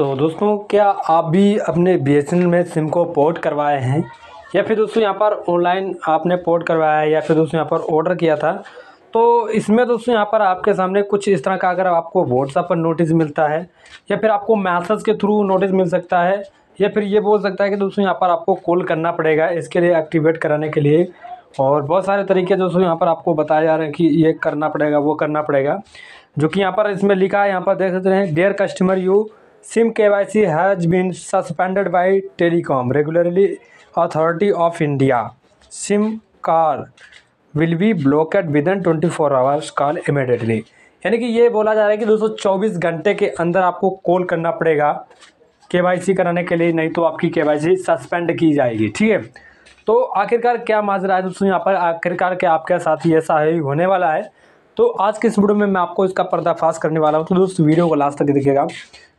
तो दोस्तों, क्या आप भी अपने BSNL में सिम को पोर्ट करवाए हैं, या फिर दोस्तों यहाँ पर ऑनलाइन आपने पोर्ट करवाया है, या फिर दोस्तों यहाँ पर ऑर्डर किया था। तो इसमें दोस्तों यहाँ पर आपके सामने कुछ इस तरह का अगर आपको WhatsApp पर नोटिस मिलता है, या फिर आपको मैसेज के थ्रू नोटिस मिल सकता है, या फिर ये बोल सकता है कि दोस्तों यहाँ पर आपको कॉल करना पड़ेगा इसके लिए एक्टिवेट कराने के लिए। और बहुत सारे तरीके दोस्तों यहाँ पर आपको बताए जा रहे हैं कि ये करना पड़ेगा, वो करना पड़ेगा, जो कि यहाँ पर इसमें लिखा है। यहाँ पर देख सकते हैं, dear customer, you SIM KYC has been suspended by telecom regulatory authority of India. SIM card will be blockade within 24 hours, call immediately. यानी कि ये बोला जा रहा है कि दोस्तों 24 घंटे के अंदर आपको कॉल करना पड़ेगा KYC कराने के लिए, नहीं तो आपकी KYC सस्पेंड की जाएगी। ठीक है, तो आखिरकार क्या माजरा है दोस्तों यहाँ पर, आखिरकार क्या आपके साथ ही ऐसा ही होने वाला है। तो आज के इस वीडियो में मैं आपको इसका पर्दाफाश करने वाला हूँ। तो दोस्तों वीडियो को लास्ट तक देखिएगा,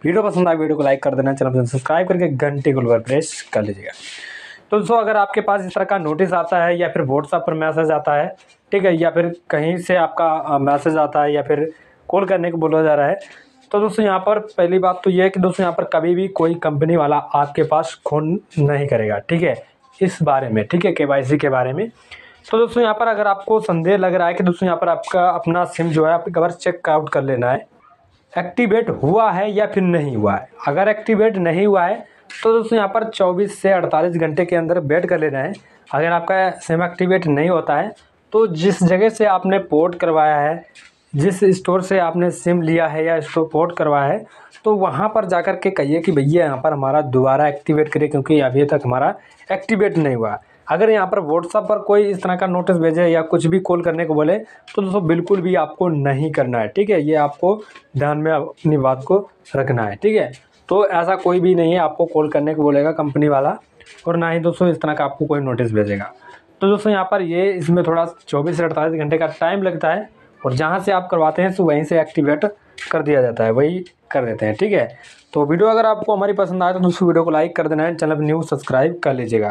वीडियो पसंद आए वीडियो को लाइक कर देना, चैनल को सब्सक्राइब करके घंटे को प्रेस कर लीजिएगा। तो दोस्तों अगर आपके पास इस तरह का नोटिस आता है, या फिर WhatsApp पर मैसेज आता है, ठीक है, या फिर कहीं से आपका मैसेज आता है, या फिर कॉल करने को बोला जा रहा है, तो दोस्तों यहाँ पर पहली बात तो ये है कि दोस्तों यहाँ पर कभी भी कोई कंपनी वाला आपके पास फ़ोन नहीं करेगा, ठीक है, इस बारे में, ठीक है, KYC के बारे में। तो दोस्तों यहाँ पर अगर आपको संदेह लग रहा है कि दोस्तों यहाँ पर आपका अपना सिम जो है आप एक बार चेकआउट कर लेना है, एक्टिवेट हुआ है या फिर नहीं हुआ है। अगर एक्टिवेट नहीं हुआ है तो दोस्तों यहाँ पर 24 से 48 घंटे के अंदर वेट कर लेना है। अगर आपका सिम एक्टिवेट नहीं होता है तो जिस जगह से आपने पोर्ट करवाया है, जिस स्टोर से आपने सिम लिया है या स्टोर पोर्ट करवाया है, तो वहाँ पर जाकर के कहिए कि भैया यहाँ पर हमारा दोबारा एक्टिवेट करें, क्योंकि अभी तक हमारा एक्टिवेट नहीं हुआ। अगर यहाँ पर WhatsApp पर कोई इस तरह का नोटिस भेजे या कुछ भी कॉल करने को बोले तो दोस्तों बिल्कुल भी आपको नहीं करना है, ठीक है, ये आपको ध्यान में अपनी बात को रखना है, ठीक है। तो ऐसा कोई भी नहीं है आपको कॉल करने को बोलेगा कंपनी वाला, और ना ही दोस्तों इस तरह का आपको कोई नोटिस भेजेगा। तो दोस्तों यहाँ पर ये इसमें थोड़ा 24 से 48 घंटे का टाइम लगता है, और जहाँ से आप करवाते हैं तो वहीं से एक्टिवेट कर दिया जाता है, वही कर देते हैं, ठीक है। तो वीडियो अगर आपको हमारी पसंद आए तो दोस्तों वीडियो को लाइक कर देना है, चैनल पर न्यू सब्सक्राइब कर लीजिएगा।